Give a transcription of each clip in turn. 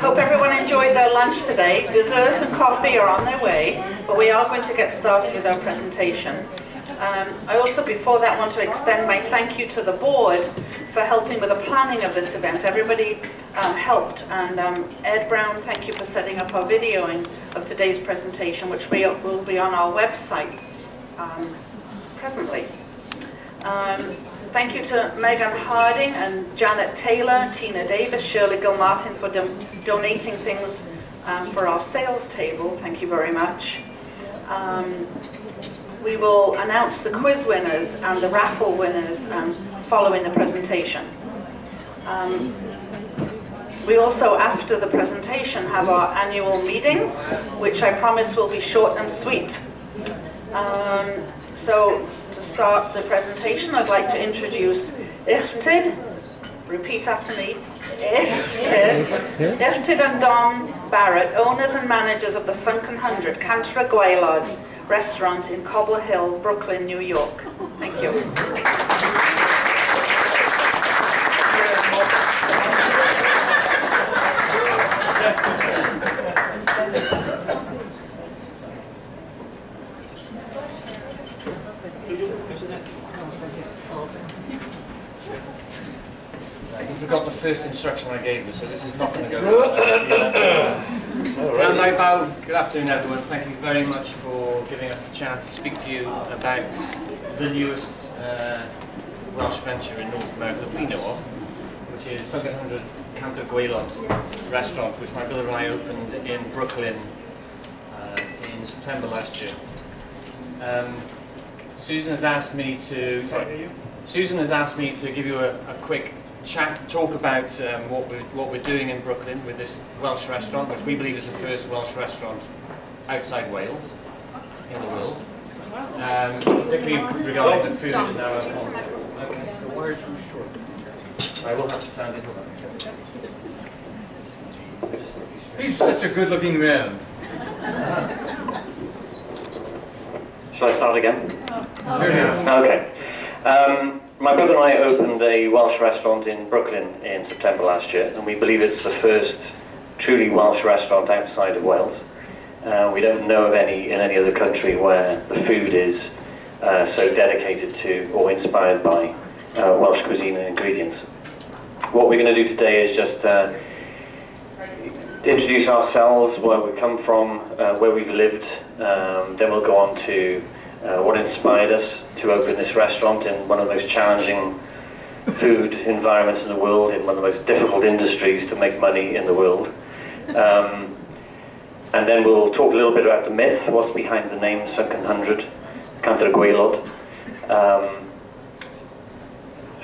Hope everyone enjoyed their lunch today. Dessert and coffee are on their way, but we are going to get started with our presentation. I also, before that, want to extend my thank you to the board for helping with the planning of this event. Everybody helped, and Ed Brown, thank you for setting up our videoing of today's presentation, which will be on our website presently. Thank you to Megan Harding and Janet Taylor, Tina Davis, Shirley Gilmartin for donating things for our sales table. Thank you very much. We will announce the quiz winners and the raffle winners following the presentation. We also, after the presentation, have our annual meeting, which I promise will be short and sweet. So, to start the presentation, I'd like to introduce Illtyd. Repeat after me. Illtyd and Dom Barrett, owners and managers of the Sunken Hundred Cantre'r Gwaelod restaurant in Cobble Hill, Brooklyn, New York. Thank you. You forgot the first instruction I gave you, so this is not going to go. Good afternoon, everyone. Thank you very much for giving us the chance to speak to you about the newest Welsh venture in North America that we know of, which is Sunken Hundred Cantre'r Gwaelod restaurant, which my brother and I opened in Brooklyn in September last year. Susan has asked me to give you a quick talk about what we're doing in Brooklyn with this Welsh restaurant, which we believe is the first Welsh restaurant outside Wales in the world, particularly regarding the food and our concept. Okay. The wires were short. I will have to stand in for that. He's such a good-looking man. Shall I start again? Oh. Okay. My brother and I opened a Welsh restaurant in Brooklyn in September last year, and we believe it's the first truly Welsh restaurant outside of Wales. We don't know of any in any other country where the food is so dedicated to or inspired by Welsh cuisine and ingredients. What we're going to do today is just introduce ourselves, where we come from, where we've lived, then we'll go on to what inspired us to open this restaurant in one of the most challenging food environments in the world, in one of the most difficult industries to make money in the world. And then we'll talk a little bit about the myth, what's behind the name Sunken Hundred Cantre'r Gwaelod.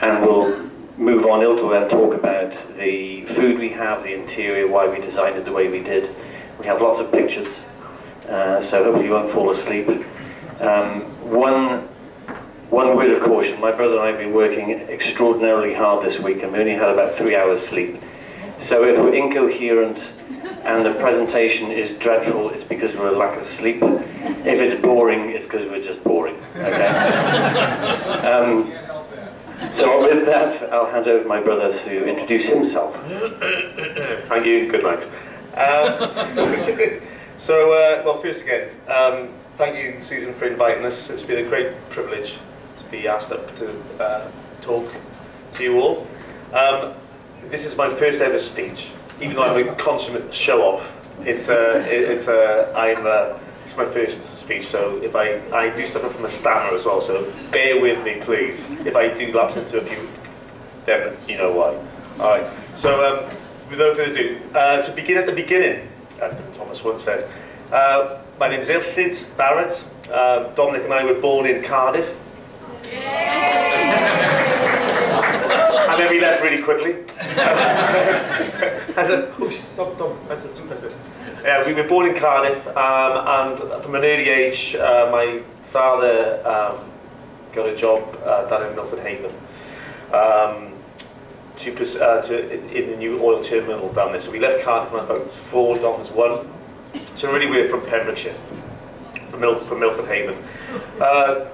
And we'll move on and talk about the food we have, the interior, why we designed it the way we did. We have lots of pictures, so hopefully you won't fall asleep. One word of caution, my brother and I have been working extraordinarily hard this week and we only had about 3 hours sleep. So if we're incoherent and the presentation is dreadful, it's because we're a lack of sleep. If it's boring, it's because we're just boring. Okay? So with that, I'll hand over to my brother to introduce himself. Thank you, good night. Well, first again, thank you, Susan, for inviting us. It's been a great privilege to be asked up to talk to you all. This is my first ever speech, even though I'm a consummate show-off. It's my first speech, so if I do suffer from a stammer as well, so bear with me, please. If I do lapse into a few, then you know why. All right. So, without further ado, to begin at the beginning, as Thomas once said. My name is Illtyd Barrett. Dominic and I were born in Cardiff. Yay! And then we left really quickly. We were born in Cardiff, and from an early age, my father got a job down in Milford Haven in the new oil terminal down there. So we left Cardiff when I was about 4, Dom was 1. So really we're from Pembrokeshire. from Milford Haven.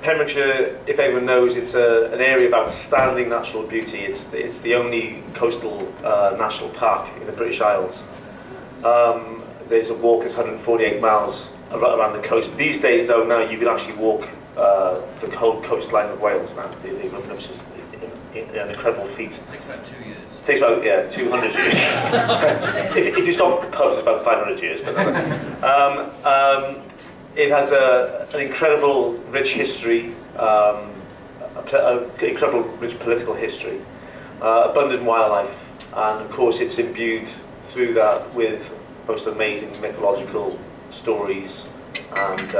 Pembrokeshire, if anyone knows, it's an area of outstanding natural beauty. It's the only coastal national park in the British Isles. There's a walk that's 148 miles around the coast. But these days, though, now you can actually walk the whole coastline of Wales now. An incredible feat. It takes about 2 years. It takes about, yeah, 200 years. if you stop at the pubs, it's about 500 years. But it has an incredible rich history, an incredible rich political history, abundant wildlife, and of course it's imbued through that with most amazing mythological stories and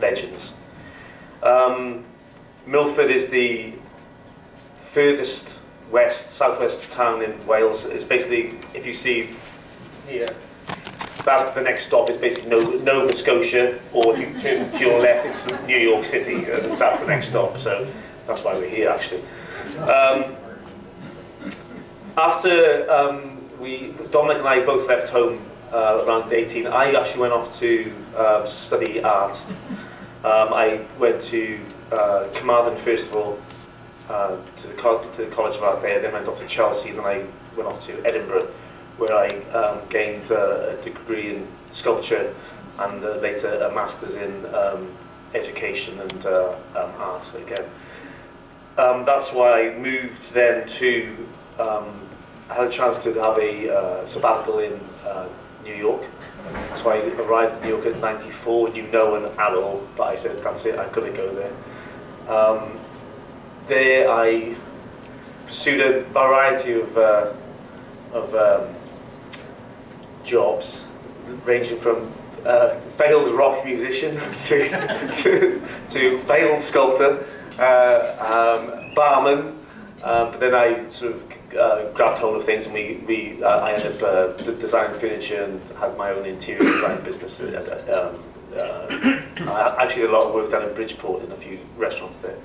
legends. Milford is the furthest southwest town in Wales. It's basically, if you see here, that the next stop is basically Nova Scotia, or if you turn to your left, it's New York City. That's the next stop, so that's why we're here, actually. After Dominic and I both left home around 18, I actually went off to study art. I went to Carmarthen first of all, to the College of Art there, then I went off to Chelsea, then I went off to Edinburgh, where I gained a degree in sculpture and later a master's in education and art again. That's why I moved then to, I had a chance to have a sabbatical in New York. So I arrived in New York at 94, knew no one at all, but I said, that's it, I've got to go there. There I pursued a variety of jobs, ranging from failed rock musician to failed sculptor, barman, but then I sort of grabbed hold of things, and I ended up designing furniture and had my own interior design business. I actually did a lot of work down in Bridgeport in a few restaurants there.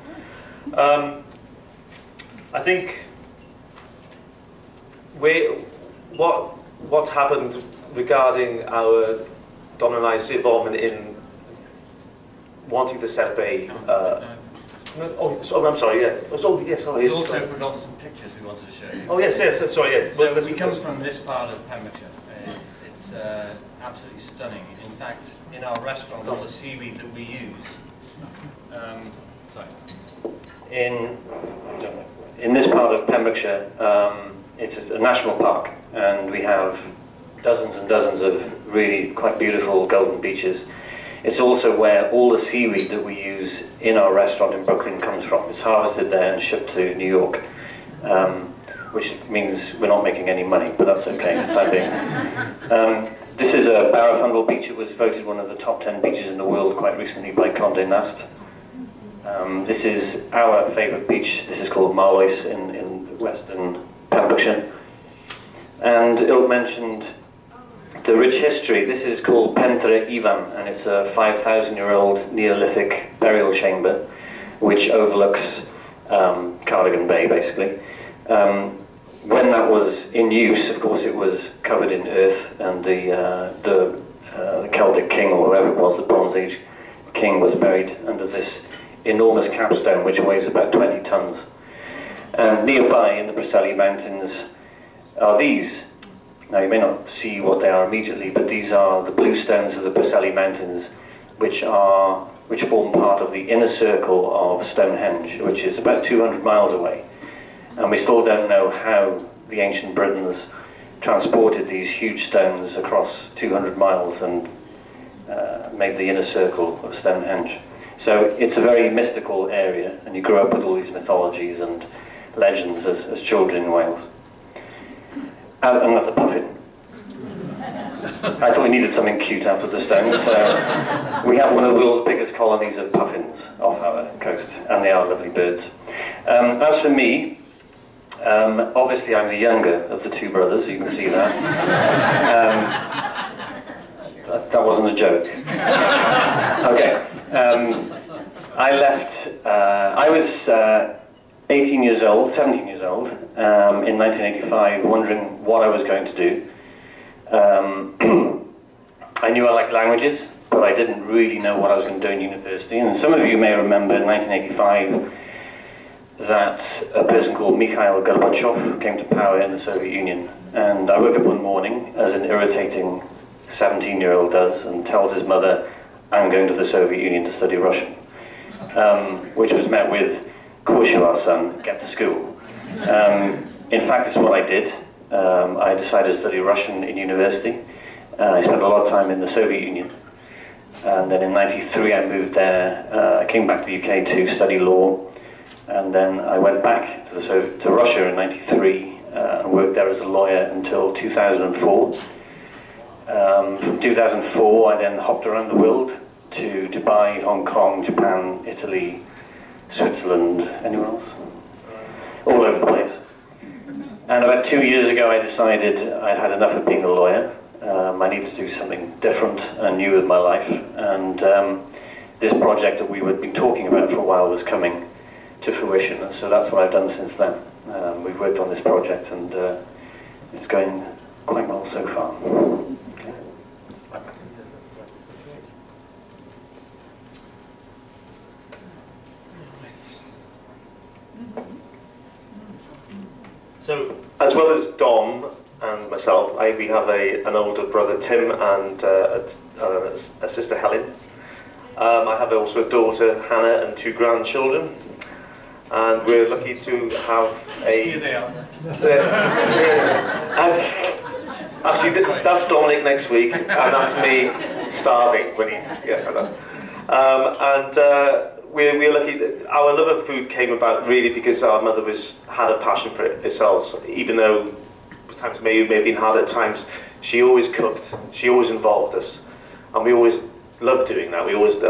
I think what's happened regarding our Don and I's involvement in wanting to set up a. I'm sorry. Yeah. There's also forgotten some pictures we wanted to show you. Oh yes, yes. Sorry. Yeah. So we come from this part of Pembrokeshire. It's absolutely stunning. In fact, in our restaurant, all the seaweed that we use. Sorry. In this part of Pembrokeshire, it's a national park, and we have dozens and dozens of really quite beautiful golden beaches. It's also where all the seaweed that we use in our restaurant in Brooklyn comes from. It's harvested there and shipped to New York, which means we're not making any money, but that's okay for the time being. This is a Barafundle Beach. It was voted one of the top 10 beaches in the world quite recently by Condé Nast. This is our favourite beach. This is called Morlais in western Pembrokeshire. And Il mentioned the rich history. This is called Pentre Ivan, and it's a 5,000-year-old Neolithic burial chamber which overlooks Cardigan Bay, basically. When that was in use, of course, it was covered in earth, and the Celtic king, or whoever it was, the Bronze Age king, was buried under this enormous capstone, which weighs about 20 tons. And nearby in the Preseli Mountains are these. Now you may not see what they are immediately, but these are the blue stones of the Preseli Mountains, which form part of the inner circle of Stonehenge, which is about 200 miles away. And we still don't know how the ancient Britons transported these huge stones across 200 miles and made the inner circle of Stonehenge. So it's a very mystical area, and you grow up with all these mythologies and legends as children in Wales. And that's a puffin. I thought we needed something cute after the stone, so we have one of the world's biggest colonies of puffins off our coast, and they are lovely birds. As for me, obviously I'm the younger of the two brothers, you can see that. That wasn't a joke. Okay. I left, I was 17 years old, in 1985, wondering what I was going to do. I knew I liked languages, but I didn't really know what I was going to do in university. And some of you may remember in 1985 that a person called Mikhail Gorbachev came to power in the Soviet Union. And I woke up one morning, as an irritating 17-year-old does, and tells his mother, I'm going to the Soviet Union to study Russian, which was met with, of course you are, son, get to school. In fact, it's what I did. I decided to study Russian in university. I spent a lot of time in the Soviet Union. And then in '93, I moved there. I came back to the UK to study law. And then I went back to Russia in '93 and worked there as a lawyer until 2004. From 2004, I then hopped around the world to Dubai, Hong Kong, Japan, Italy, Switzerland, anyone else? All over the place. And about 2 years ago, I decided I'd had enough of being a lawyer. I needed to do something different and new with my life. And this project that we had been talking about for a while was coming to fruition, and so that's what I've done since then. We've worked on this project, and it's going quite well so far. Okay. So, as well as Dom and myself, we have an older brother, Tim, and a sister, Helen. I have also a daughter, Hannah, and two grandchildren. And we're lucky to have a... Here they are. Actually, that's Dominic next week, and that's me starving when he's... Yeah, I know. And we're lucky that our love of food came about really because our mother had a passion for it herself. Even though times may have been hard at times, she always cooked, she always involved us, and we always... loved doing that. We always the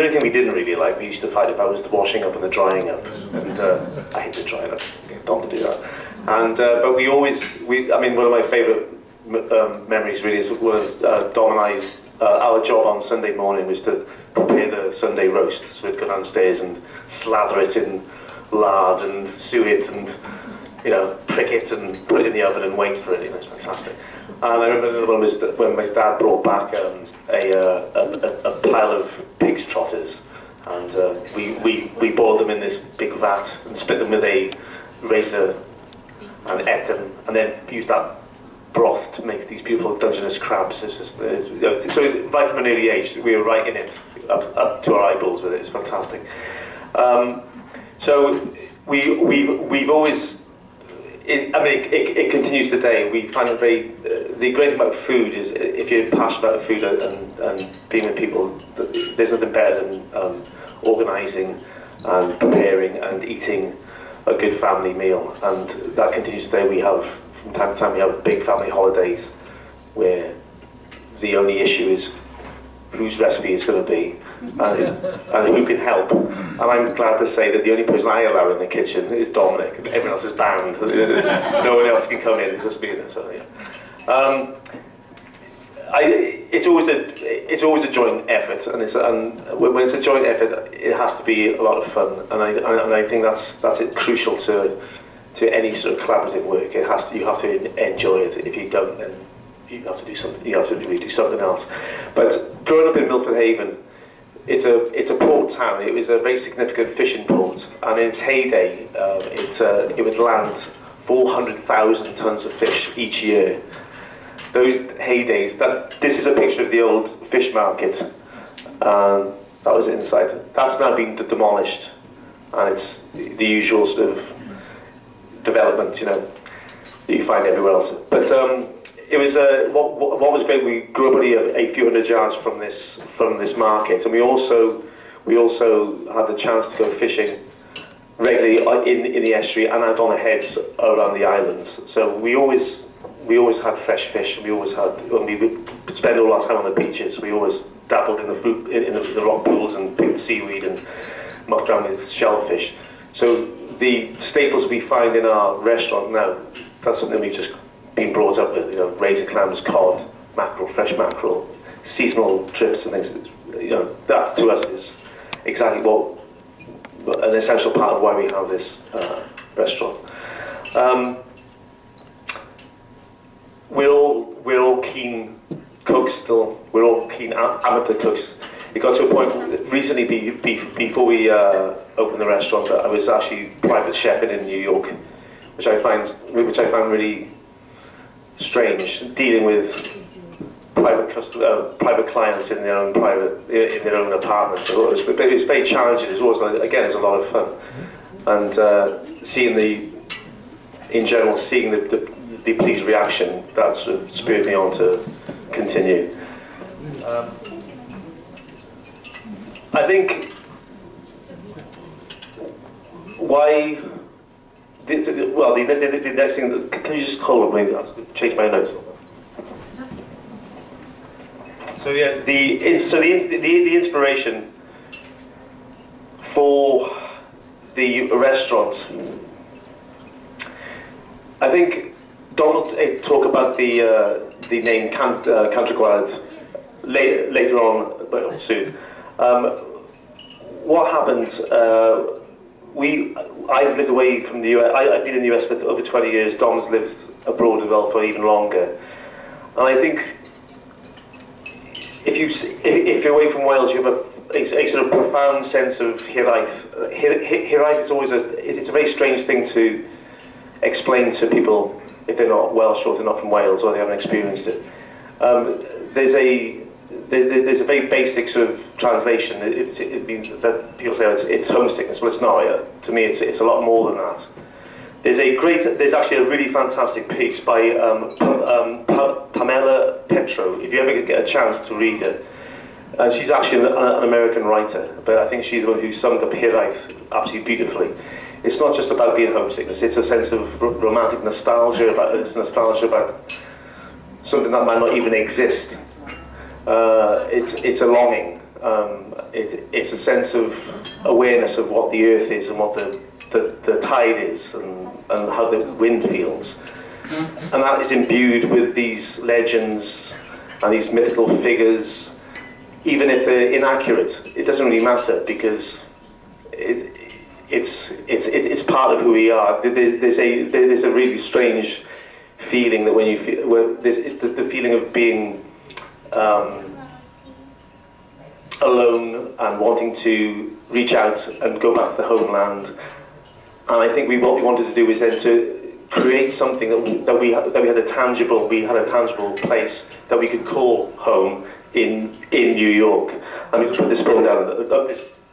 only thing we didn't really like, we used to fight about, was the washing up and the drying up. And I hate the drying up. Don't want to do that. And but we always, I mean, one of my favourite memories really is Dom and I's. Our job on Sunday morning was to prepare the Sunday roast. So we'd go downstairs and slather it in lard and sew it and, you know, prick it and put it in the oven and wait for it. And it's fantastic. And I remember another one was when my dad brought back a pile of pig's trotters, and we boiled them in this big vat and split them with a razor and ate them, and then used that broth to make these beautiful Dungeness crabs. It's just, so right from an early age, we were right in it, up to our eyeballs with it. It's fantastic. So we've always... I mean, it continues today. We find that the great amount of food is, if you're passionate about food and being with people, there's nothing better than organising and preparing and eating a good family meal. And that continues today. We have, from time to time, we have big family holidays where the only issue is whose recipe it's going to be and who can help. And I'm glad to say that the only person I allow in the kitchen is Dominic. Everyone else is banned. No one else can come in. It's just me. So, yeah. It's always a joint effort, and when it's a joint effort, it has to be a lot of fun. And I think that's it, crucial to any sort of collaborative work. It has to, you have to enjoy it. If you don't, then you have to do something. You have to really do something else. But growing up in Milford Haven, it's a port town. It was a very significant fishing port, and in its heyday, it would land 400,000 tons of fish each year. Those heydays. This is a picture of the old fish market. That was inside. That's now been demolished, and it's the usual sort of development, you know, that you find everywhere else. But it was what was great. We grew up only a few hundred yards from this market, and we also had the chance to go fishing regularly in the estuary and out on the heads around the islands. So we always had fresh fish. We would spend all our time on the beaches. We always dabbled in the rock pools and picked seaweed and mucked around with shellfish. So the staples we find in our restaurant now, that's something we've just been brought up with, you know, razor clams, cod, mackerel, fresh mackerel, seasonal trips and things. You know, that to us is exactly an essential part of why we have this restaurant. We're all keen cooks still. We're all keen amateur cooks. It got to a point recently before we opened the restaurant that I was actually private chefing in New York, which I found really strange, dealing with private clients in their own private apartments. It was very challenging. It was always, again, it was a lot of fun, and seeing the police reaction, that sort of spurred me on to continue. I think the next thing that, can you just hold on, I'll change my notes. So yeah, the inspiration for the restaurant, I think Donald talked about the name Cantre'r Gwaelod later on, but soon. What happened, I've lived away from the US, I've been in the US for over 20 years, Dom's lived abroad as well for even longer. And I think if you're away from Wales, you have a sort of profound sense of hiraeth. Hiraeth is always it's a very strange thing to explain to people if they're not Welsh or if they're not from Wales or they haven't experienced it. There's a very basic sort of translation. It means that people say, oh, it's homesickness. Well, it's not. To me, it's a lot more than that. There's actually a really fantastic piece by Pamela Petro. If you ever get a chance to read it, she's actually an American writer, but I think she's the one who summed up hiraeth absolutely beautifully. It's not just about being homesickness. It's a sense of romantic nostalgia about something that might not even exist. It's a longing. It's a sense of awareness of what the earth is and what the tide is and how the wind feels. And that is imbued with these legends and these mythical figures, even if they're inaccurate. It doesn't really matter because it's part of who we are. There's a really strange feeling that when you feel the feeling of being alone and wanting to reach out and go back to the homeland, and I think what we wanted to do was then to create something that we had a tangible place that we could call home in New York. Let me just put this phone down.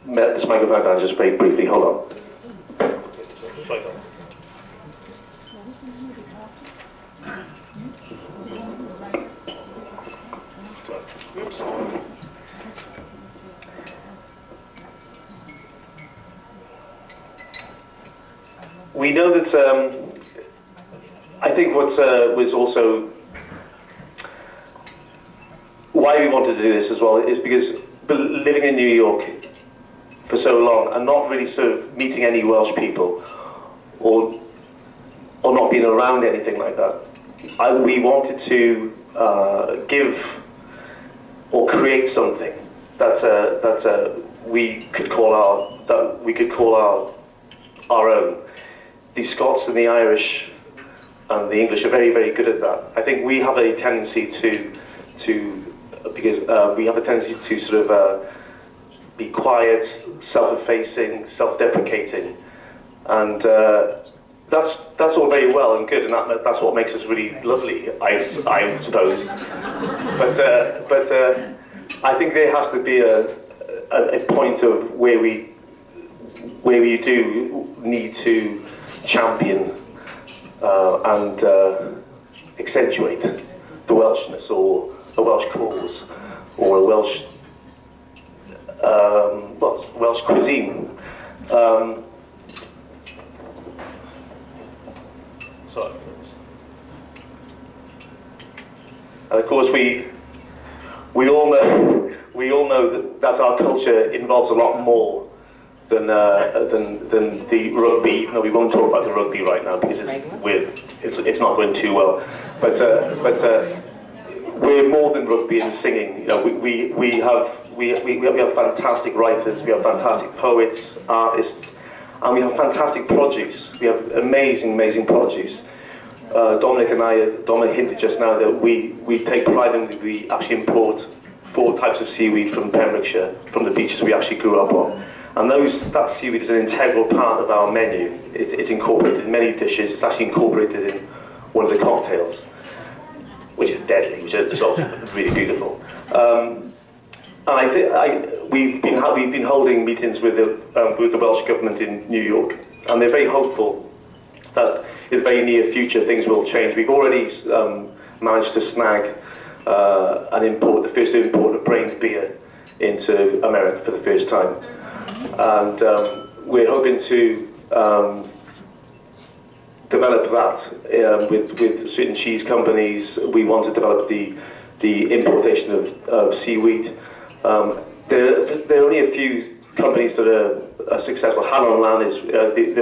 This microphone down just very briefly. Hold on. We know that I think what was also why we wanted to do this as well is because living in New York for so long and not really sort of meeting any Welsh people or not being around anything like that, we wanted to give or create something that we could call our own. The Scots and the Irish and the English are very, very good at that. I think we have a tendency to sort of be quiet, self-effacing, self-deprecating, and that's all very well and good, and that's what makes us really lovely, I suppose. But I think there has to be a point of where we do need to champion and accentuate the Welshness or a Welsh cause or a Welsh Welsh cuisine. Sorry. And of course, we all know that our culture involves a lot more than the rugby. No, we won't talk about the rugby right now because it's not going too well. But we're more than rugby and singing. You know, we have fantastic writers, we have fantastic poets, artists, and we have fantastic produce. We have amazing, amazing produce. Dominic and I, Dominic hinted just now that we take pride in that we actually import 4 types of seaweed from Pembrokeshire, from the beaches we actually grew up on. And that seaweed is an integral part of our menu. It's incorporated in many dishes. It's actually incorporated in one of the cocktails, which is deadly, which is also really beautiful. And we've been holding meetings with the Welsh Government in New York, and they're very hopeful that in the very near future things will change. We've already managed to snag and import the first import of Brains beer into America for the first time, and we're hoping to develop that with certain cheese companies. We want to develop the importation of seaweed. There are only a few companies that are successful. Han on Land is,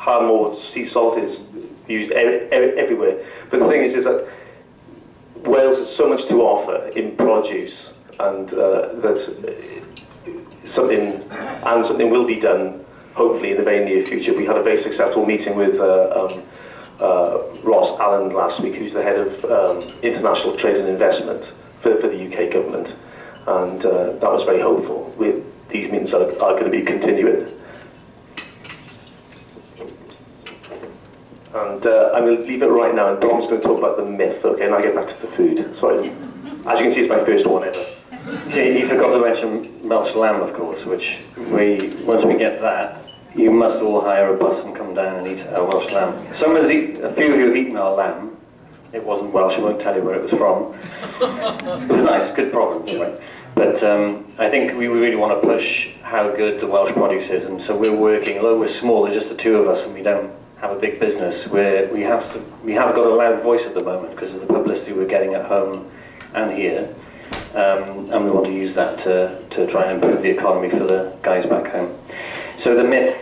ham or sea salt is used everywhere. But the thing is that Wales has so much to offer in produce, and something will be done, hopefully, in the very near future. We had a very successful meeting with Ross Allen last week, who's the head of International Trade and Investment for the UK government. And that was very hopeful. These meetings are going to be continuing. And I'm going to leave it right now, and Dom's going to talk about the myth, okay, and I'll get back to the food. Sorry. As you can see, it's my first one ever. You forgot to mention Welsh lamb, of course, which once we get that, you must all hire a bus and come down and eat our Welsh lamb. A few of you have eaten our lamb. It wasn't Welsh, I won't tell you where it was from. It was nice, good problem, anyway. But I think we really want to push how good the Welsh produce is, and so we're working, although we're small, there's just the two of us and we don't have a big business, we have got a loud voice at the moment because of the publicity we're getting at home and here, and we want to use that to try and improve the economy for the guys back home. So the myth,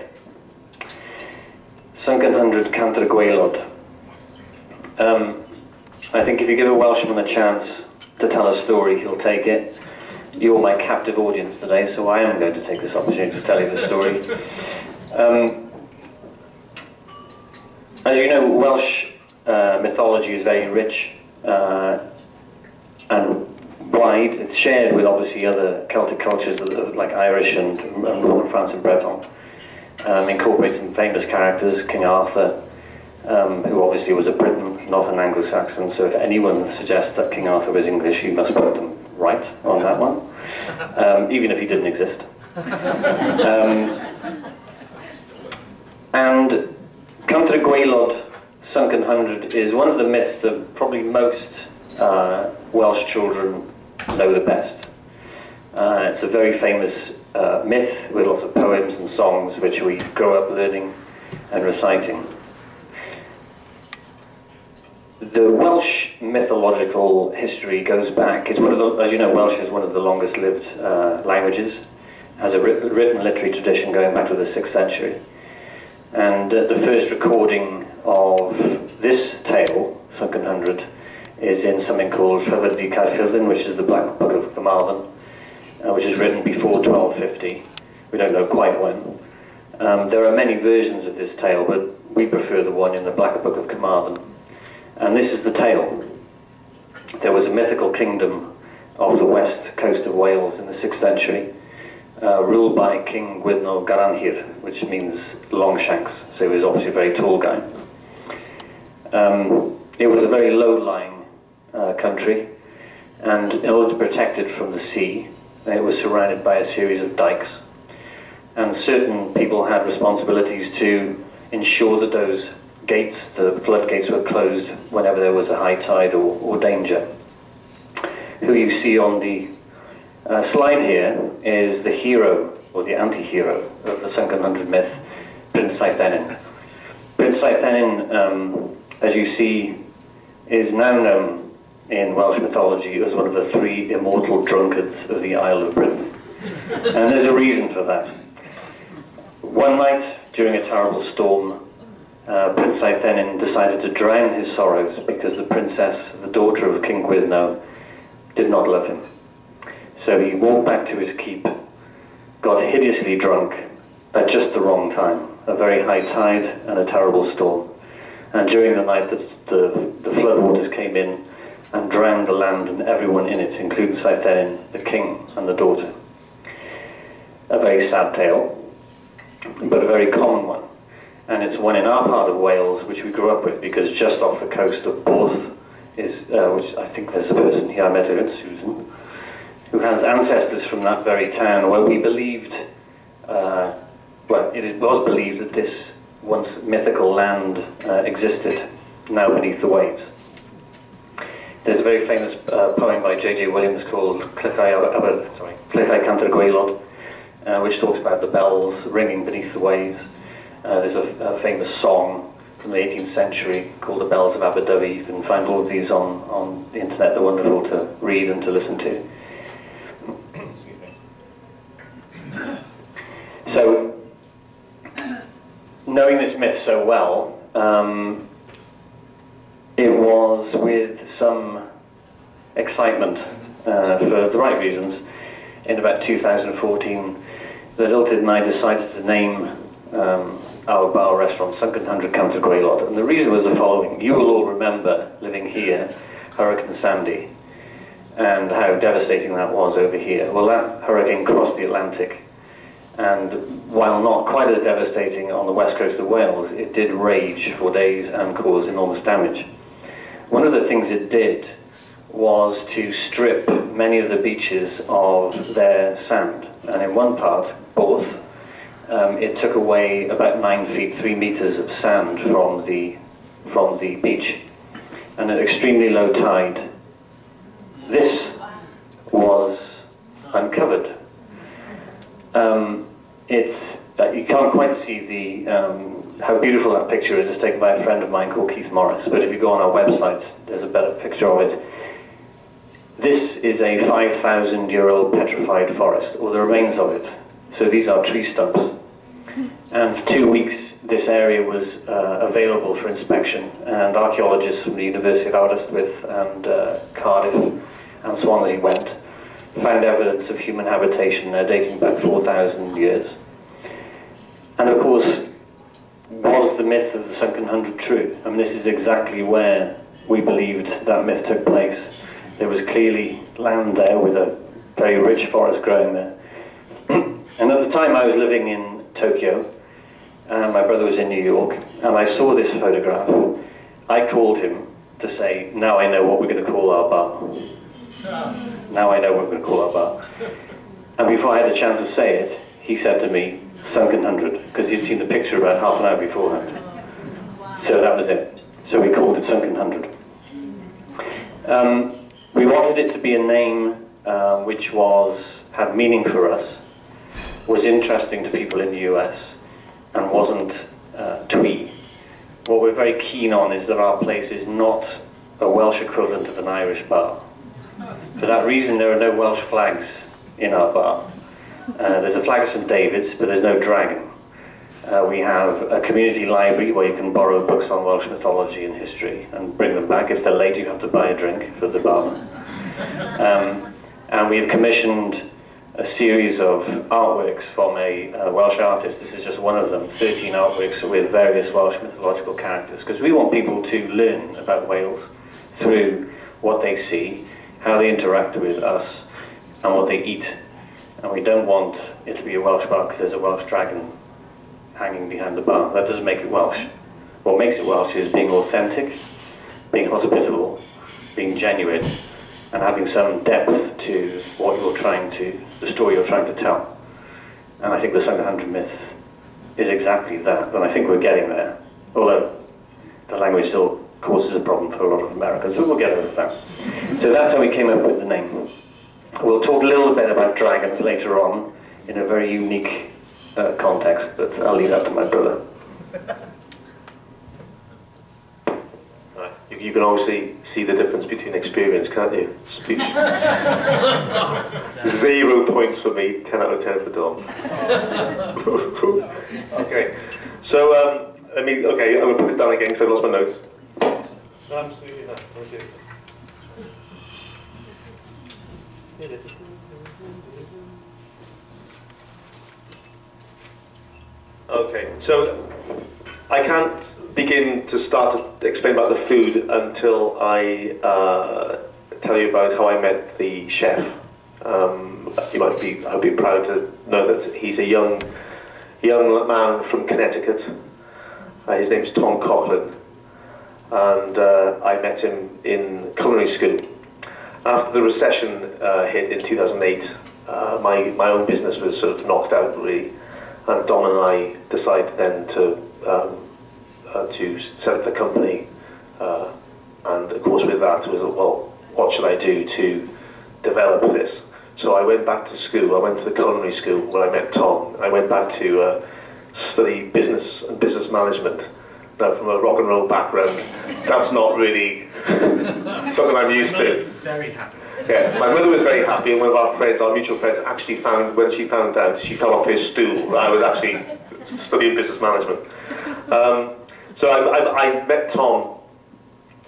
Sunken Hundred Cantre'r Gwaelod. I think if you give a Welshman a chance to tell a story, he'll take it. You're my captive audience today, so I am going to take this opportunity to tell you the story. As you know, Welsh mythology is very rich and wide. It's shared with obviously other Celtic cultures like Irish and Northern France and Breton. Incorporates some famous characters, King Arthur, who obviously was a Briton, not an Anglo-Saxon, so if anyone suggests that King Arthur was English, you must put them right on that one, even if he didn't exist. And Cantre'r Gwaelod, Sunken Hundred, is one of the myths that probably most Welsh children know the best. It's a very famous myth with lots of poems and songs which we grow up learning and reciting. The Welsh mythological history goes back. It's one of the, as you know, Welsh is one of the longest lived languages, has a written literary tradition going back to the 6th century. And the first recording of this tale, Sunken Hundred, is in something called Llyfr Du Caerfillan, which is the Black Book of Carmarthen, which is written before 1250. We don't know quite when. There are many versions of this tale, but we prefer the one in the Black Book of Carmarthen. And this is the tale. There was a mythical kingdom of the west coast of Wales in the 6th century, ruled by King Gwyddno Garanhir, which means Longshanks, so he was obviously a very tall guy. It was a very low-lying country, and in order to protect it from the sea, it was surrounded by a series of dikes. And certain people had responsibilities to ensure that those gates, the floodgates, were closed whenever there was a high tide or danger. Who you see on the slide here is the hero, or the anti-hero, of the Sunken Hundred myth, Prince Seithenin. Prince Seithenin, as you see, is now known in Welsh mythology as one of the 3 immortal drunkards of the Isle of Britain. And there's a reason for that. One night, during a terrible storm, Prince Seithenin decided to drown his sorrows because the princess, the daughter of King Gwyddno, did not love him. So he walked back to his keep, got hideously drunk at just the wrong time, a very high tide and a terrible storm, And during the night, the flood waters came in and drowned the land and everyone in it, including Seithenin, the king, and the daughter. A very sad tale, but a very common one. And it's one in our part of Wales, which we grew up with, because just off the coast of Porth is, which I think there's a person here, I met her, Susan, who has ancestors from that very town, where we believed, well, it was believed that this once mythical land existed, now beneath the waves. There's a very famous poem by J.J. Williams called Sunken Hundred Cantre'r Gwaelod, which talks about the bells ringing beneath the waves. There's a famous song from the 18th century called The Bells of Aberdyfi. You can find all of these on the internet. They're wonderful to read and to listen to. So, knowing this myth so well, it was with some excitement, for the right reasons, in about 2014, that Illtyd and I decided to name our bar restaurant Sunken Hundred Cantre'r Gwaelod. And the reason was the following. You will all remember, living here, Hurricane Sandy, and how devastating that was over here. Well, that hurricane crossed the Atlantic, and while not quite as devastating on the west coast of Wales, it did rage for days and cause enormous damage. One of the things it did was to strip many of the beaches of their sand, and in one part, Porth, it took away about 9 feet, 3 meters of sand from the beach. And at extremely low tide, this was uncovered. You can't quite see the how beautiful that picture is. It's taken by a friend of mine called Keith Morris, but if you go on our website, there's a better picture of it. This is a 5,000-year-old petrified forest, or the remains of it. So these are tree stumps. And for 2 weeks, this area was available for inspection, and archaeologists from the University of Aberystwyth and Cardiff and Swansea went, found evidence of human habitation there dating back 4,000 years. And of course, was the myth of the Sunken Hundred true? I mean, this is exactly where we believed that myth took place. There was clearly land there with a very rich forest growing there. And at the time I was living in Tokyo, and my brother was in New York, and I saw this photograph. I called him to say, now I know what we're going to call our bar. Now I know what we're going to call our bar. And before I had a chance to say it, he said to me, Sunken Hundred, because he'd seen the picture about half an hour beforehand. So that was it. So we called it Sunken Hundred. We wanted it to be a name which had meaning for us, was interesting to people in the US, and wasn't twee. What we're very keen on is that our place is not a Welsh equivalent of an Irish bar. For that reason, there are no Welsh flags in our bar. There's a flag from David's, but there's no dragon. We have a community library where you can borrow books on Welsh mythology and history and bring them back. If they're late, you have to buy a drink for the barman. And we have commissioned a series of artworks from a Welsh artist. This is just one of them, 13 artworks with various Welsh mythological characters, because we want people to learn about Wales through what they see, how they interact with us, and what they eat. And we don't want it to be a Welsh bar because there's a Welsh dragon hanging behind the bar. That doesn't make it Welsh. What makes it Welsh is being authentic, being hospitable, being genuine, and having some depth to what you're trying to, the story you're trying to tell. And I think the Sunken Hundred myth is exactly that, and I think we're getting there. Although the language still causes a problem for a lot of Americans, but we'll get over that. So that's how we came up with the name. We'll talk a little bit about dragons later on in a very unique context, but I'll leave that to my brother. Right. You can obviously see the difference between experience, can't you? Speech. 0 points for me, 10 out of 10 for Dom. Okay, so let me, okay, I'm going to put this down again because I've lost my notes. No, absolutely not. Okay. Okay, so I can't begin to start to explain about the food until I tell you about how I met the chef. You might be, I'll be proud to know that he's a young man from Connecticut. His name's Tom Coughlin, and I met him in culinary school. After the recession hit in 2008, my own business was sort of knocked out really, and Don and I decided then to set up the company, and of course with that was, well, what should I do to develop this? So I went back to school. I went to the culinary school where I met Tom. I went back to study business and business management. Now, from a rock and roll background, that's not really something I'm used to. Very happy. Yeah, my mother was very happy, and one of our friends, our mutual friends, actually found, when she found out, she fell off his stool that I was actually studying business management. So I met Tom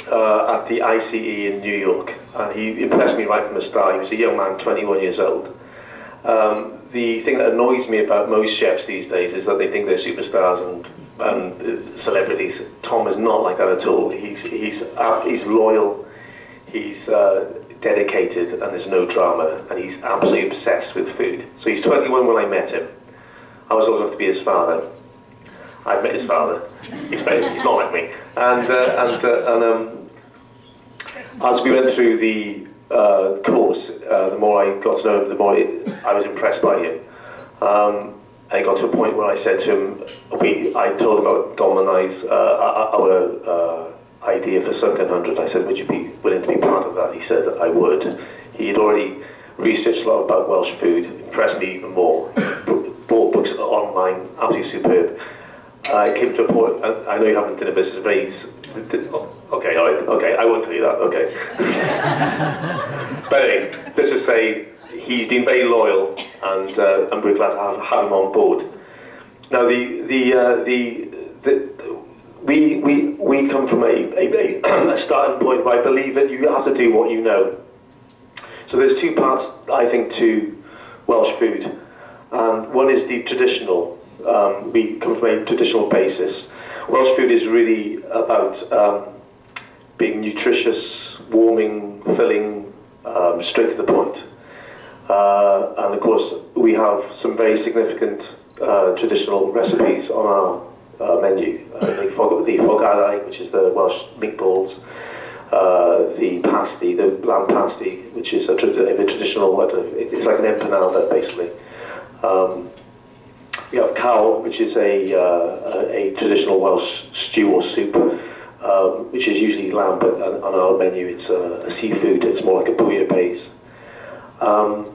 at the ICE in New York, and he impressed me right from the start. He was a young man, 21 years old. The thing that annoys me about most chefs these days is that they think they're superstars and celebrities. Tom is not like that at all. He's loyal, he's dedicated, and there's no drama, and he's absolutely obsessed with food. So he's 21 when I met him. I was old enough to be his father. I've met his father. He's not like me. And as we went through the course, the more I got to know him, the more I was impressed by him. I got to a point where I said to him, I told him about Dom and I's, our idea for Sunken Hundred. I said, would you be willing to be part of that? He said, I would. He had already researched a lot about Welsh food, impressed me even more. Bought books online, absolutely superb. I came to a point, I know you haven't done a business, but he's, okay, all right, okay, I won't tell you that, okay. But anyway, let's just say he's been very loyal, and we're glad to have him on board. Now, we come from a starting point where I believe that you have to do what you know. So there's two parts, I think, to Welsh food, and one is the traditional. We come from a traditional basis. Welsh food is really about being nutritious, warming, filling, straight to the point. And of course, we have some very significant traditional recipes on our menu. The fogarau, which is the Welsh meatballs, the pasty, the lamb pasty, which is a traditional, it's like an empanada basically. We have cawl, which is a traditional Welsh stew or soup, which is usually lamb, but on our menu it's a seafood, it's more like a bouillabaisse. And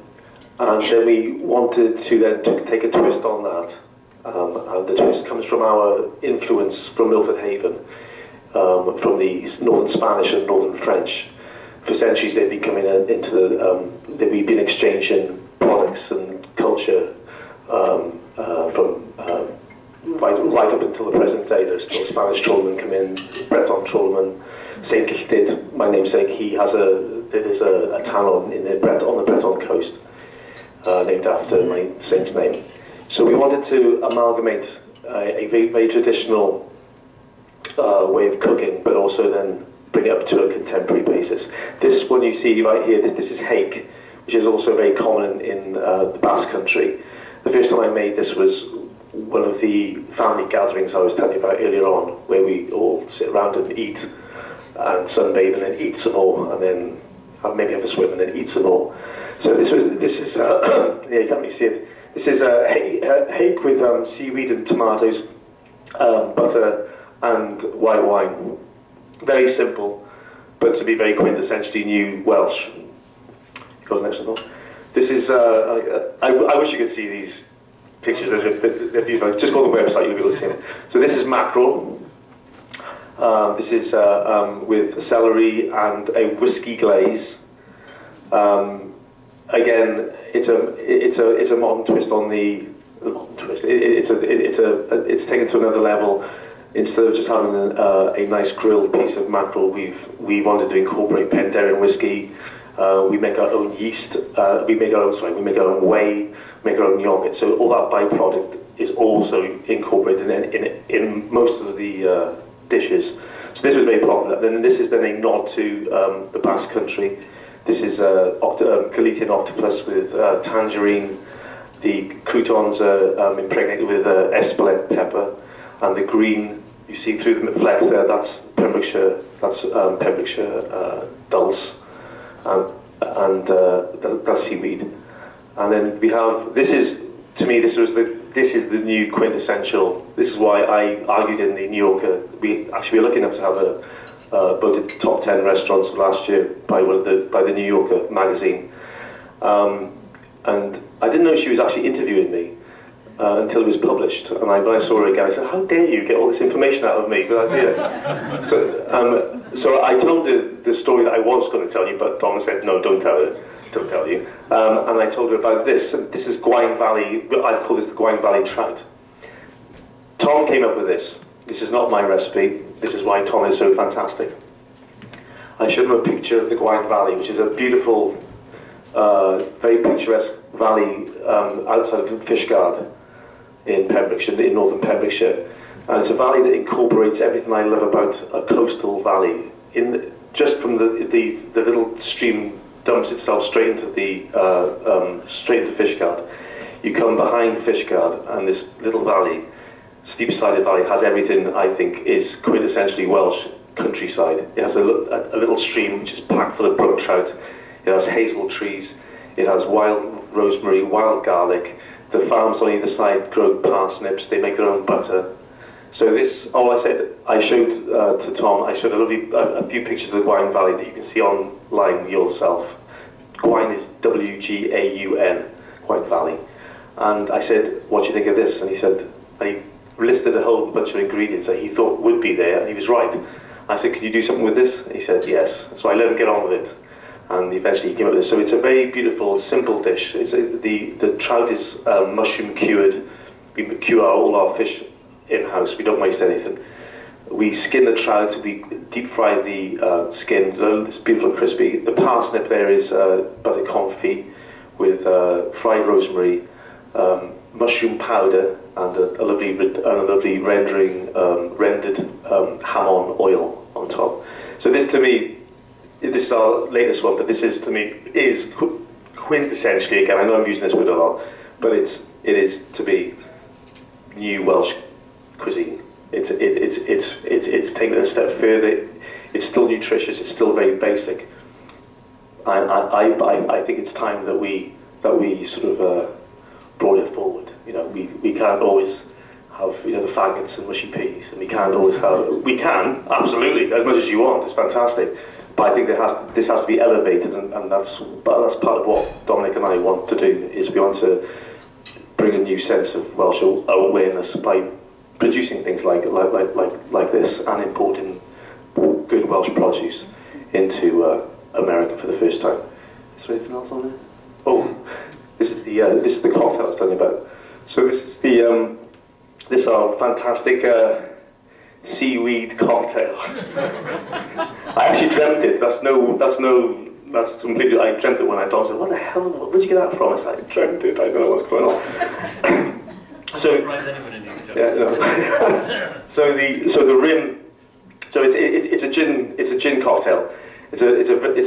then we wanted to then take a twist on that, and the twist comes from our influence from Milford Haven, from the Northern Spanish and Northern French. For centuries they've been coming into the, we've been exchanging products and culture, right up until the present day. There's still Spanish trawlmen come in, Breton trawlmen. Saint Illtyd, my namesake, he has a town in on the Breton coast named after my saint's name. So we wanted to amalgamate a very, very traditional way of cooking, but also then bring it up to a contemporary basis. This one you see right here, this is hake, which is also very common in the Basque country. The first time I made this was one of the family gatherings I was telling you about earlier on, where we all sit around and eat, and sunbathe, and then eat some more, and then maybe have a swim, and then eat some more. So this is yeah, you can't really see it. This is a hake with seaweed and tomatoes, butter, and white wine. Very simple, but to be very quintessentially new Welsh. Go to the next one. This is, I wish you could see these pictures. Just go on the website, you'll be able to see them. So this is mackerel. This is with celery and a whiskey glaze. Again, it's a modern twist on the modern twist. It's taken to another level. Instead of just having a nice grilled piece of mackerel, we wanted to incorporate Penderyn whiskey. We make our own yeast, we make our own whey, make our own yogurt, so all that byproduct is also incorporated in most of the dishes. So this was very popular. Then this is then a nod to the Basque country. This is Galician octopus with tangerine. The croutons are impregnated with espelette pepper, and the green you see through the flex there, that's Pembrokeshire, dulse, that's seaweed. And then we have, this is, to me, this is the new quintessential. This is why I argued in the New Yorker. We actually were lucky enough to have a voted top 10 restaurants last year by the New Yorker magazine. And I didn't know she was actually interviewing me until it was published. And when I saw her again, I said, "How dare you get all this information out of me?" Good idea. So I told her the story that I was going to tell you, but Donna said, "No, don't tell her. Don't tell you." And I told her about this. And this is Gwaun Valley. I call this the Gwaun Valley trout. Tom came up with this. This is not my recipe. This is why Tom is so fantastic. I showed him a picture of the Gwaun Valley, which is a beautiful, very picturesque valley outside of Fishguard in Pembrokeshire, in northern Pembrokeshire, and it's a valley that incorporates everything I love about a coastal valley. Just from the little stream dumps itself straight into the straight into Fishguard. You come behind Fishguard, and this little valley, steep-sided valley, has everything I think is quintessentially Welsh countryside. It has a little stream which is packed full of brook trout. It has hazel trees, it has wild rosemary, wild garlic. The farms on either side grow parsnips, they make their own butter. So this, I showed to Tom a lovely, a few pictures of the Gwaun Valley that you can see online yourself. Gwaun is W-G-A-U-N, Gwaun Valley. And I said, "What do you think of this?" And he said, and he listed a whole bunch of ingredients that he thought would be there, and he was right. I said, "Can you do something with this?" And he said, "Yes." So I let him get on with it. And eventually he came up with this. So it's a very beautiful, simple dish. It's the trout is mushroom cured. We cure all our fish in-house. We don't waste anything. We skin the trout, we deep fry the skin. It's beautiful and crispy. The parsnip there is butter confit with fried rosemary, mushroom powder, and a lovely rendering, rendered ham on oil on top. So this, to me, this is our latest one, but this is, to me, is quintessentially, again, I know I'm using this word a lot, but it is to be new Welsh cuisine. It's taken it a step further. It's still nutritious. It's still very basic. And I think it's time that we sort of brought it forward. You know, we can't always have, you know, the faggots and mushy peas, and we can't always have. We can, absolutely, as much as you want. It's fantastic. But I think this has to be elevated, and that's part of what Dominic and I want to do, is we want to bring a new sense of Welsh awareness by producing things like this, and importing good Welsh produce into America for the first time. Is there anything else on there? Oh, this is the cocktail I was telling you about. So this is the this our fantastic seaweed cocktail. I actually dreamt it. That's completely. I dreamt it when I danced. What the hell? Where'd you get that from? It's like, I dreamt it. I don't know what's going on. So, yeah, no. so the rim. So it's a gin cocktail. It's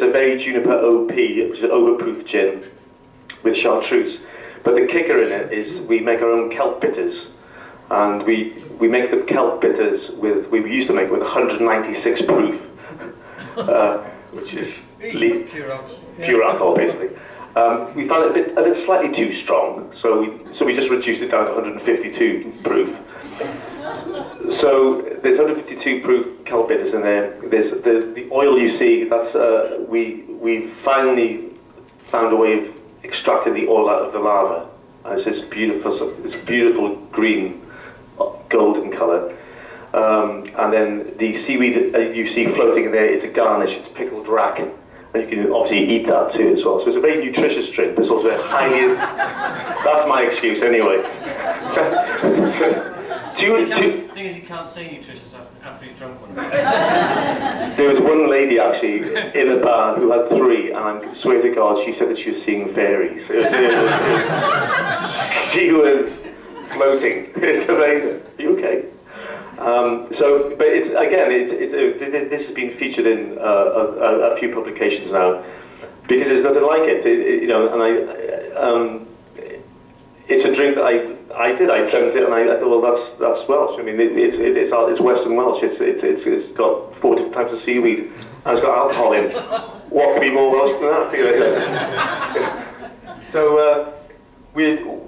a very juniper OP, which is an overproof gin with chartreuse. But the kicker in it is we make our own kelp bitters. And we make the kelp bitters with, we used to make with 196 proof, which is pure alcohol, basically. We found it a bit slightly too strong, so we just reduced it down to 152 proof. So there's 152 proof kelp bitters in there. There's the oil you see. That's we finally found a way of extracting the oil out of the lava. And it's this beautiful green, golden colour, and then the seaweed you see floating in there is a garnish. It's pickled rack, and you can obviously eat that too as well. So it's a very nutritious drink, but it's also highly. That's my excuse anyway. The thing is, you can't say nutritious after you've drunk one. There was one lady actually in a bar who had three, and I swear to God, she said that she was seeing fairies. She was floating. It's amazing. Are you okay? But it's, again, this has been featured in a few publications now, because there's nothing like it. It's a drink that I dreamt it, and I thought, well, that's Welsh. I mean, it's Western Welsh. It's got 4 different types of seaweed, and it's got alcohol in. What could be more Welsh than that? So we're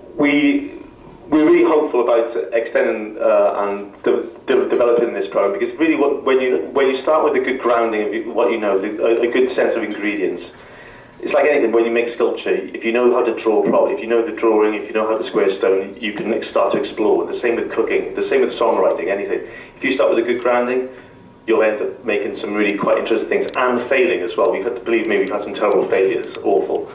really hopeful about extending and developing this program, because really, when you start with a good grounding of what you know, a good sense of ingredients. It's like anything, when you make sculpture, if you know how to draw properly, if you know the drawing, if you know how to square stone, you can start to explore. The same with cooking, the same with songwriting, anything. If you start with a good grounding, you'll end up making some really quite interesting things, and failing as well. We've had to, believe me, we've had some terrible failures, awful.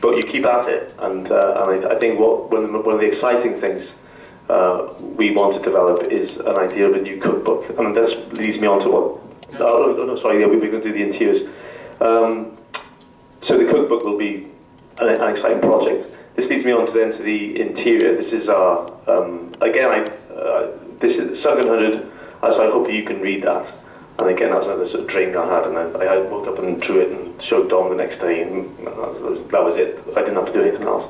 But you keep at it, and I think one of the exciting things we want to develop is an idea of a new cookbook. And that leads me on to what... we're going to do the interiors. So the cookbook will be an exciting project. This leads me on to then to the interior. This is our this is Sunken Hundred, so I hope you can read that. And again, that was another sort of dream I had, and I woke up and drew it and showed Dom the next day, and that was it. I didn't have to do anything else.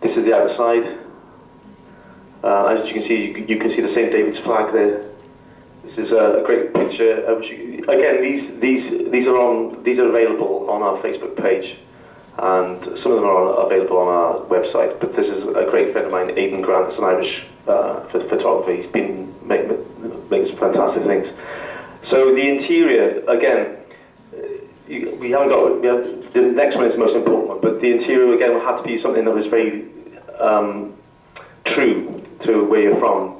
This is the outside. As you can see, you can see the St. David's flag there. This is a great picture. Again, these are available on our Facebook page, and some of them are available on our website. But this is a great friend of mine, Aidan Grant. It's an Irish photographer. He's been making some fantastic things. So the interior, again, we haven't got. The next one is the most important one, but the interior again had to be something that was very true to where you're from.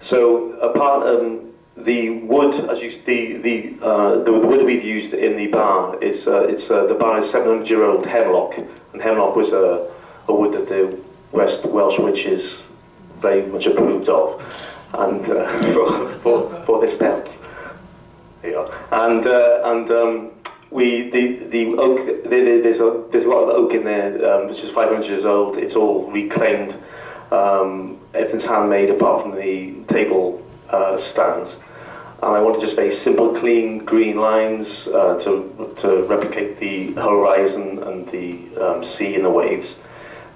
So apart. The wood, the wood we've used in the bar is the bar is 700-year-old hemlock, and hemlock was a wood that the West Welsh witches very much approved of, and for their spells. There you are. There's a lot of oak in there, which is 500 years old. It's all reclaimed. Everything's handmade apart from the table stands. And I want to just very simple, clean, green lines to replicate the horizon and the sea and the waves.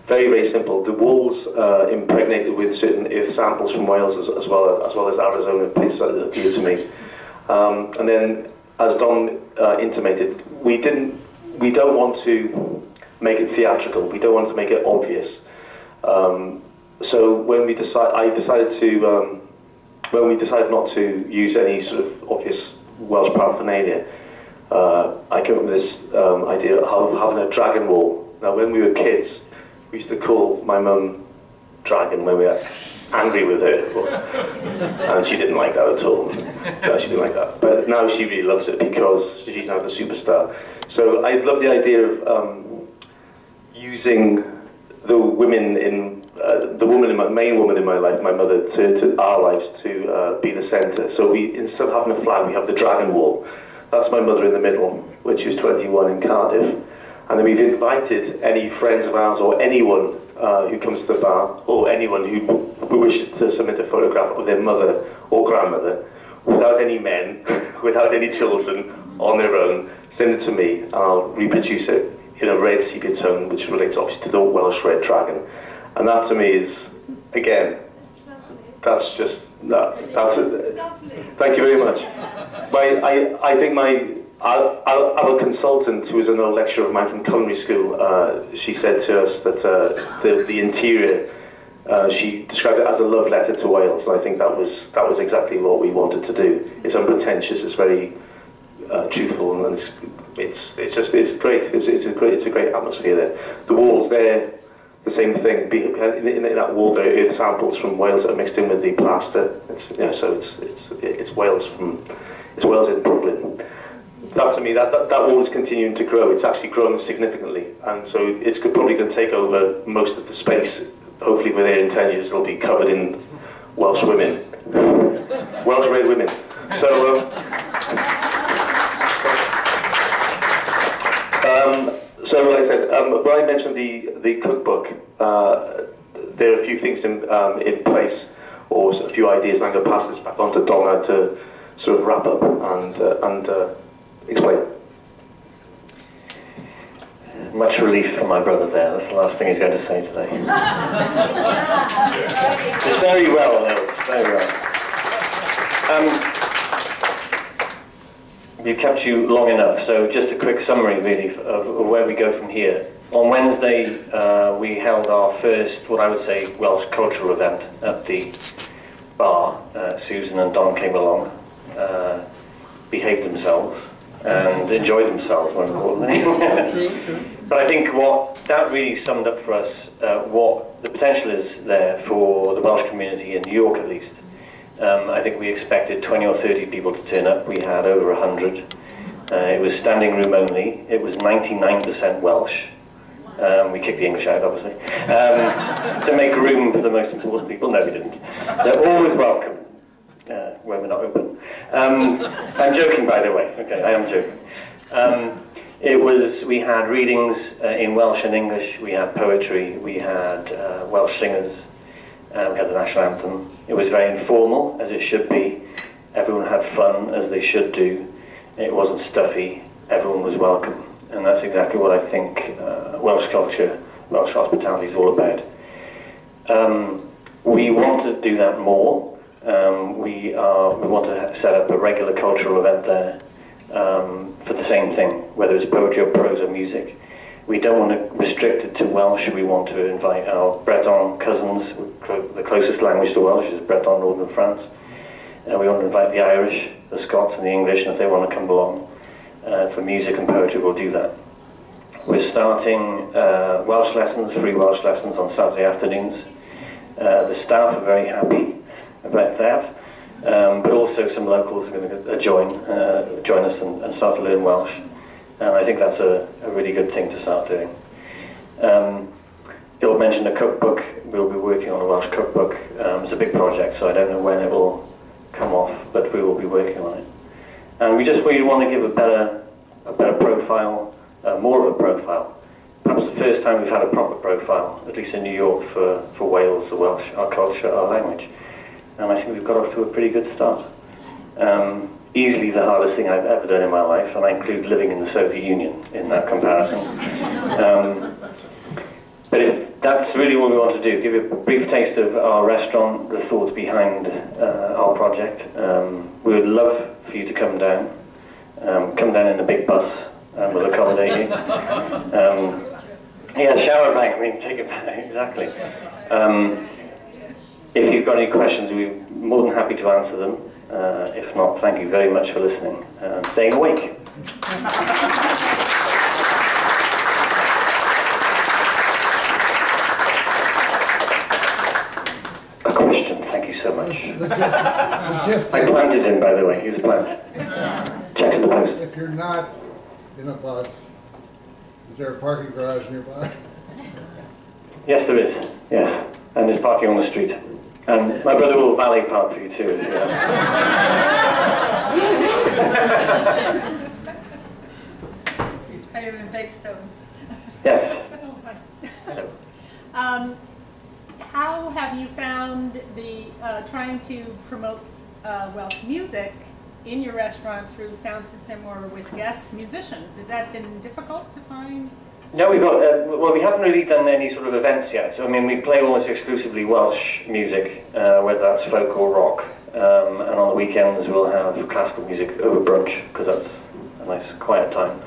Very, very simple. The walls impregnated with certain earth samples from Wales as well as Arizona, places that appear to me. And then, as Dom intimated, we don't want to make it theatrical. We don't want to make it obvious. So when we decide, when we decided not to use any sort of obvious Welsh paraphernalia, I came up with this idea of having a dragon wall. Now, when we were kids, we used to call my mum Dragon when we were angry with her, of course. And she didn't like that at all. No, she didn't like that. But now she really loves it because she's now the superstar. So I love the idea of using the main woman in my life, my mother, to our lives, to be the centre. So we, instead of having a flag, we have the dragon wall. That's my mother in the middle, when she was 21 in Cardiff. And then we've invited any friends of ours, or anyone who comes to the bar, or anyone who wishes to submit a photograph of their mother or grandmother, without any men, without any children, on their own. Send it to me, and I'll reproduce it in a red sepia tone, which relates obviously to the Welsh red dragon. And that to me is, again, that's just, that's it. Thank you very much. I think our consultant, who was an old lecturer of mine from culinary school, she said to us that the interior, she described it as a love letter to Wales, and I think that was exactly what we wanted to do. It's unpretentious, it's very truthful, and it's great. It's a great atmosphere there. The walls there, the same thing. In that wall, there are earth samples from Wales that are mixed in with the plaster. It's Wales in Brooklyn. That to me, that wall is continuing to grow. It's actually grown significantly, and so it's probably going to take over most of the space. Hopefully, within 10 years, it'll be covered in Welsh women, Welsh red women. So. So, like I said, when I mentioned the cookbook, there are a few things in place, or a few ideas, and I'm going to pass this back on to Donna to sort of wrap up and explain. Much relief for my brother there. That's the last thing he's going to say today. Very well, Neil. Very well. We've kept you long enough, so just a quick summary, really, of where we go from here. On Wednesday, we held our first, what I would say, Welsh cultural event at the bar. Susan and Don came along, behaved themselves, and enjoyed themselves, more importantly. But I think what that really summed up for us, what the potential is there for the Welsh community in New York, at least. I think we expected 20 or 30 people to turn up. We had over 100. It was standing room only. It was 99% Welsh. We kicked the English out, obviously, to make room for the most important people. No, we didn't. They're always welcome. When we're not open. I'm joking, by the way. Okay, I am joking. We had readings in Welsh and English. We had poetry. We had Welsh singers. We had the national anthem. It was very informal, as it should be. Everyone had fun, as they should do. It wasn't stuffy. Everyone was welcome, and that's exactly what I think Welsh culture, Welsh hospitality is all about. We want to do that more. We want to set up a regular cultural event there for the same thing, whether it's poetry or prose or music. We don't want to restrict it to Welsh. We want to invite our Breton cousins. The closest language to Welsh is Breton, Northern France. We want to invite the Irish, the Scots and the English, and if they want to come along for music and poetry, we'll do that. We're starting Welsh lessons, free Welsh lessons on Saturday afternoons. The staff are very happy about that, but also some locals are going to join us and start to learn Welsh, and I think that's a really good thing to start doing. Bill mentioned a cookbook. We'll be working on a Welsh cookbook. It's a big project, so I don't know when it will come off, but we will be working on it. And we just really want to give a better profile, more of a profile. Perhaps the first time we've had a proper profile, at least in New York, for Wales, the Welsh, our culture, our language. And I think we've got off to a pretty good start. Easily the hardest thing I've ever done in my life, and I include living in the Soviet Union in that comparison. But if that's really what we want to do, give you a brief taste of our restaurant, the thoughts behind our project. We would love for you to come down in a big bus, and we'll accommodate you. Yeah, shower bank, we can take it back, exactly. If you've got any questions, we're more than happy to answer them. If not, thank you very much for listening and staying awake. A question, thank you so much. I planted him, by the way, he was planted. Checks in the post. If you're not in a bus, is there a parking garage nearby? Yes, there is, yes. And there's parking on the street. And my brother will valet park for you too. You pay him in big stones. Yes. Hello. How have you found the trying to promote Welsh music in your restaurant through sound system or with guests, musicians? Has that been difficult to find? No, we've got, well, we haven't really done any sort of events yet. So, I mean, we play almost exclusively Welsh music, whether that's folk or rock. And on the weekends, we'll have classical music over brunch, because that's a nice quiet time.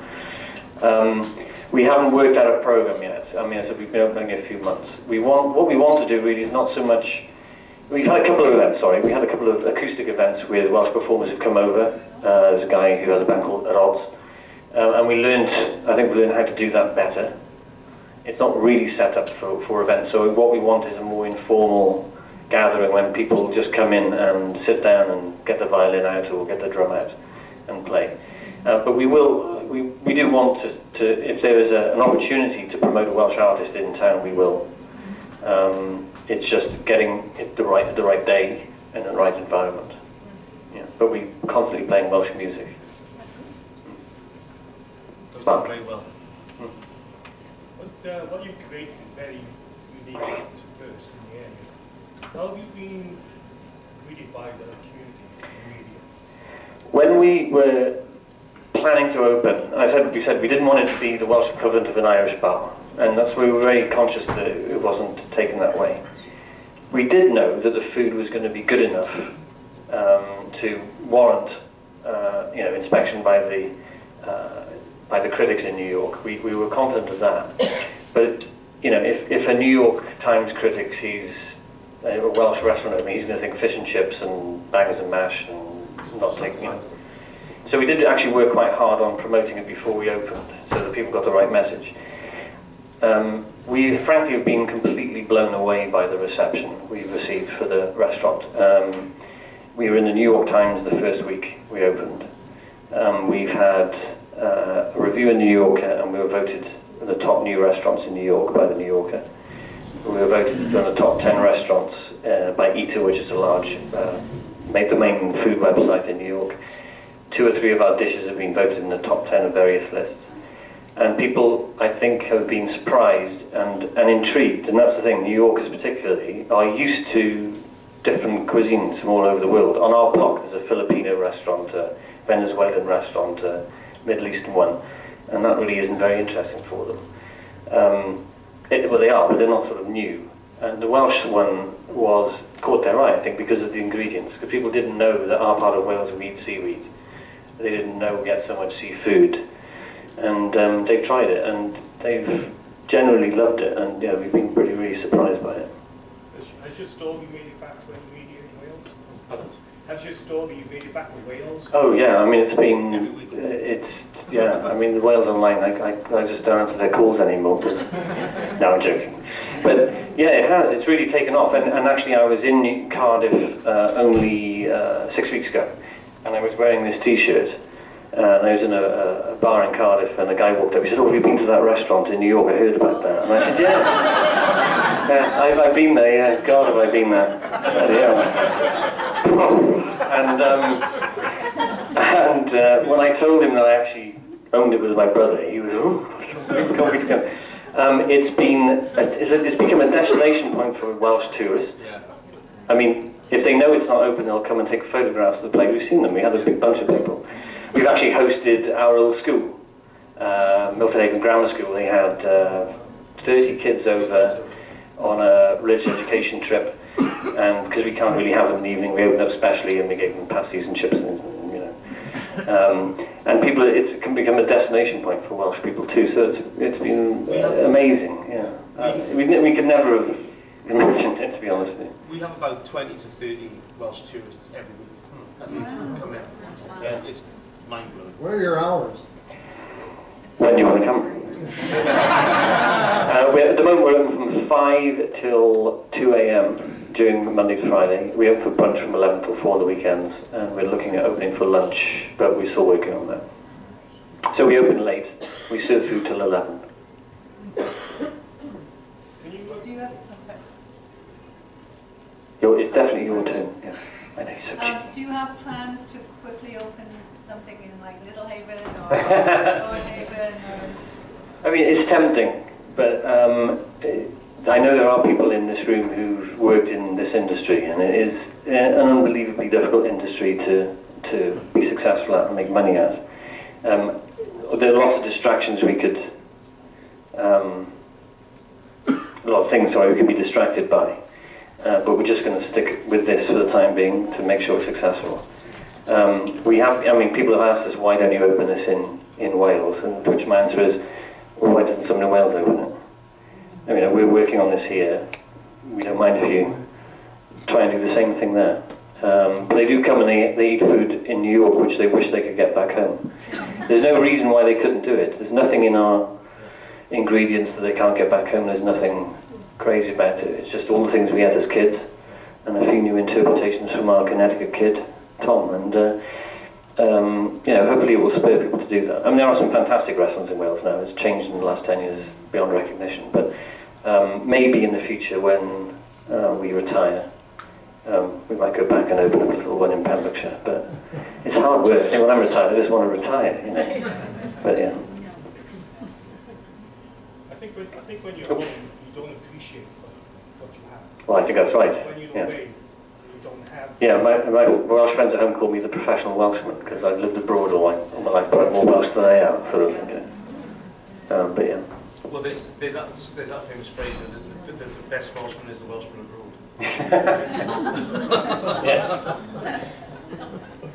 We haven't worked out a program yet. I mean, as I said, we've been opening a few months. What we want to do really is not so much, we've had a couple of events, sorry. We had a couple of acoustic events where the Welsh performers have come over. There's a guy who has a band called At Odds. And I think we learned how to do that better. It's not really set up for events, so what we want is a more informal gathering when people just come in and sit down and get the violin out or get the drum out and play. But we do want to if there is an opportunity to promote a Welsh artist in town, we will. It's just getting it the right day and the right environment. Yeah. But we're constantly playing Welsh music. Very well. What you've created is very the actors first in the area. How have you been greeted by the community and media? When we were planning to open, we said we didn't want it to be the Welsh equivalent of an Irish bar, and that's why we were very conscious that it wasn't taken that way. We did know that the food was going to be good enough to warrant, inspection by the critics in New York. We were confident of that. But if a New York Times critic sees a Welsh restaurant open, he's going to think fish and chips and bangers and mash and not take. So we did actually work quite hard on promoting it before we opened, so that people got the right message. We frankly have been completely blown away by the reception we've received for the restaurant. We were in the New York Times the first week we opened. We've had a review in The New Yorker, and we were voted the top new restaurants in New York by The New Yorker. We were voted one of the top 10 restaurants by Eater, which is a large main food website in New York. 2 or 3 of our dishes have been voted in the top 10 of various lists. And people, I think, have been surprised and intrigued. And that's the thing, New Yorkers particularly are used to different cuisines from all over the world. On our block, there's a Filipino restaurant, a Venezuelan restaurant, a Middle Eastern one. And that really isn't very interesting for them. They are, but they're not sort of new. And the Welsh one caught their eye, I think, because of the ingredients. Because people didn't know that our part of Wales we eat seaweed. They didn't know we had so much seafood, and they've tried it, and they've generally loved it, and we've been pretty really surprised by it. Has your story made it back to any media in Wales? Pardon? Has your story made it back to Wales? Oh yeah, I mean it's been, the Wales Online, I just don't answer their calls anymore. No, I'm joking. But yeah, it has. It's really taken off, and actually I was in Cardiff only 6 weeks ago. And I was wearing this T-shirt, and I was in a bar in Cardiff, and a guy walked up. He said, "Oh, have you been to that restaurant in New York? I heard about that." And I said, "Yeah, I've been there. Yeah, God, have I been there?" And when I told him that I actually owned it with my brother, he was, "Oh, it's become a destination point for Welsh tourists. I mean." If they know it's not open, they'll come and take photographs of the place. We've seen them. We had a big bunch of people. We've actually hosted our old school, Milford Haven Grammar School. They had 30 kids over on a religious education trip, and because we can't really have them in the evening, we opened up specially and we gave them pasties and chips, and and people. It can become a destination point for Welsh people too. So it's been amazing. Yeah, we could never have. To be honest with you. We have about 20 to 30 Welsh tourists every week, at least, come in. Yeah, it's mind-blowing. What are your hours? When do you want to come? At the moment we're open from 5 till 2 a.m. during Monday to Friday. We open for brunch from 11 till 4 on the weekends, and we're looking at opening for lunch, but we're still working on that. So we open late. We serve food till 11. It's definitely your turn. Yeah. I know, so do you have plans to quickly open something in like Little Haven or North Haven? Or... I mean, it's tempting, but I know there are people in this room who've worked in this industry, and it is an unbelievably difficult industry to be successful at and make money at. There are lots of distractions we could, a lot of things we could be distracted by. But we're just going to stick with this for the time being to make sure it's successful. People have asked us, why don't you open this in Wales? And which my answer is, well, why doesn't someone in Wales open it? We're working on this here. We don't mind if you try and do the same thing there. But they do come and they eat food in New York, which they wish they could get back home. There's no reason why they couldn't do it. There's nothing in our ingredients that they can't get back home. There's nothing crazy about it. It's just all the things we had as kids, and a few new interpretations from our Connecticut kid, Tom. And hopefully it will spur people to do that. There are some fantastic restaurants in Wales now. It's changed in the last 10 years beyond recognition. But maybe in the future, when we retire, we might go back and open up a little one in Pembrokeshire. But it's hard work. When I'm retired, I just want to retire. But yeah. I think when you're home, you don't appreciate food. Well, I think that's right. When you're away, you don't have... Yeah, my Welsh friends at home call me the professional Welshman, because I've lived abroad all my life, but I'm more Welsh than I am, sort of thing. But yeah. Well, there's that famous phrase that the best Welshman is the Welshman abroad. Yes.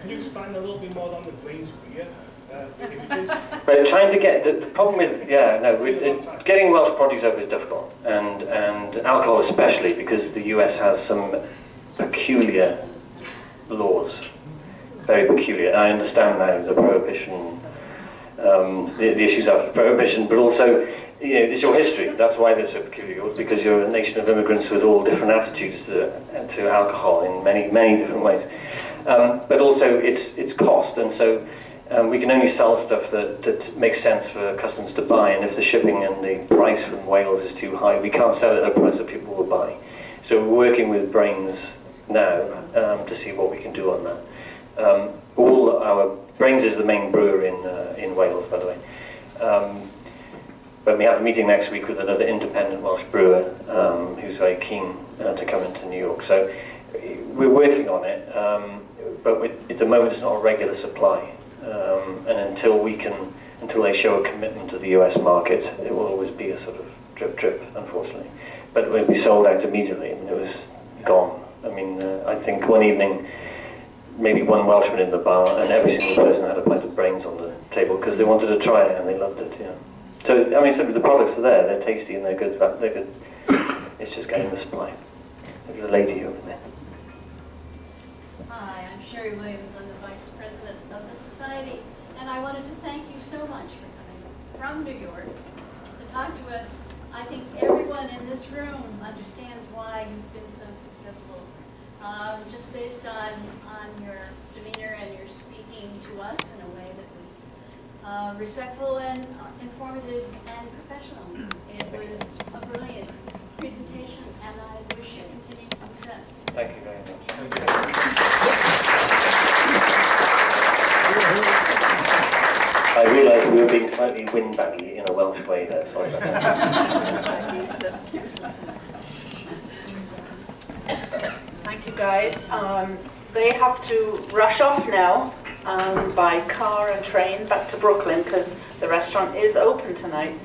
Can you expand a little bit more on the Blaze beer? But trying to get the problem with getting Welsh produce over is difficult, and alcohol especially, because the US has some peculiar laws, very peculiar. And I understand now the prohibition, the issues after prohibition, but also it's your history. That's why they're so peculiar, because you're a nation of immigrants with all different attitudes to alcohol in many different ways. But also it's cost, and so. We can only sell stuff that makes sense for customers to buy, and if the shipping and the price from Wales is too high, we can't sell it at a price that people will buy. So we're working with Brains now to see what we can do on that. All our Brains is the main brewer in Wales, by the way. But we have a meeting next week with another independent Welsh brewer who's very keen to come into New York. So we're working on it, but at the moment it's not a regular supply. And until they show a commitment to the US market, it will always be a sort of drip, unfortunately. But it will be sold out immediately, and it was gone. I mean, I think one evening, maybe one Welshman in the bar, and every single person had a pint of Brains on the table because they wanted to try it and they loved it. Yeah. So I mean, so the products are there; they're tasty and they're good. They're good. It's just getting the supply. There's a lady over there. Hi, I'm Sherry Williams. I'm the Vice President of the Society, and I wanted to thank you so much for coming from New York to talk to us. I think everyone in this room understands why you've been so successful, just based on your demeanor and your speaking to us in a way that was respectful and informative and professional. It was a brilliant presentation, and I wish you continued success. Thank you very much. Thank you. I realised we were being slightly windbaggy in a Welsh way there. Sorry about that. That's cute. Thank you, guys. They have to rush off now by car and train back to Brooklyn because the restaurant is open tonight.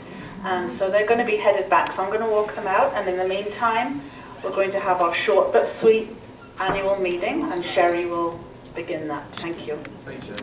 And so they're going to be headed back, so I'm going to walk them out, and in the meantime we're going to have our short but sweet annual meeting, and Sherry will begin that. Thank you. Thank you.